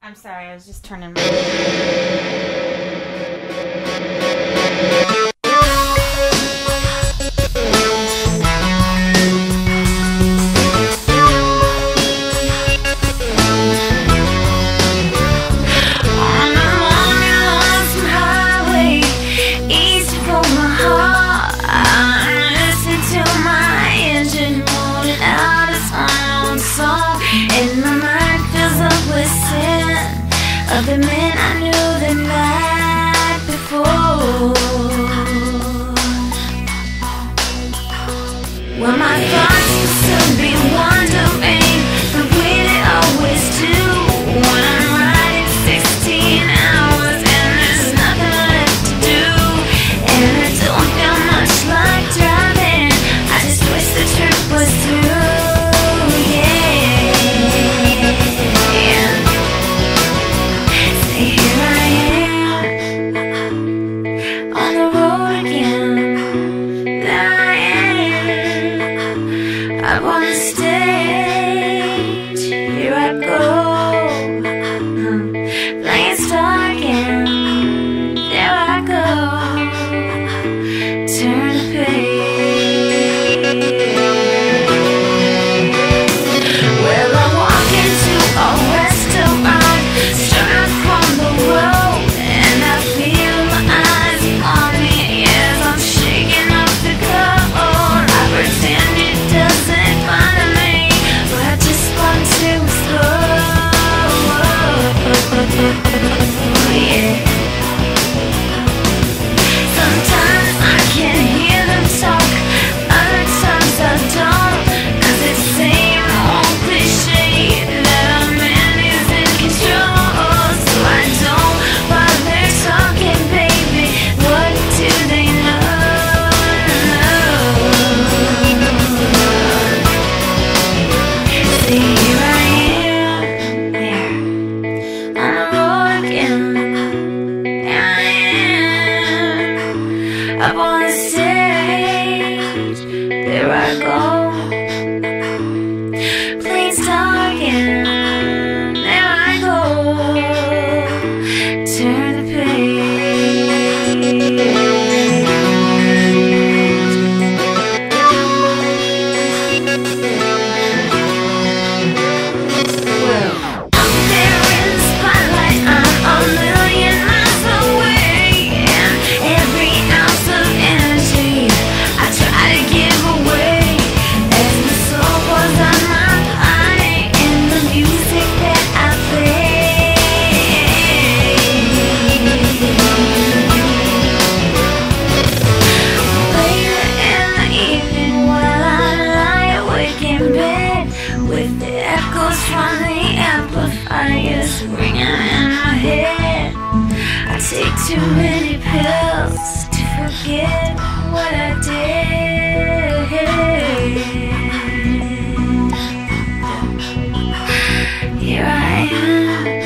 I'm sorry, I was just turning my... of the men I knew the night before. Well, my thoughts will still be wandering the way they always do. When I'm riding 16 hours and there's nothing left to do, and I don't feel much like driving, I just wish the trip was through. I'm on the stage, here I go, playing star again, there I go, turn the page. Well, I walk into a restaurant, straight from the road, and I feel my eyes on me as I'm shaking off the cold. I pretend it doesn't up on the stage, there I go, please talk again, there I go, turn the page. From the amplifiers ringing in my head, I take too many pills to forget what I did. Here I am.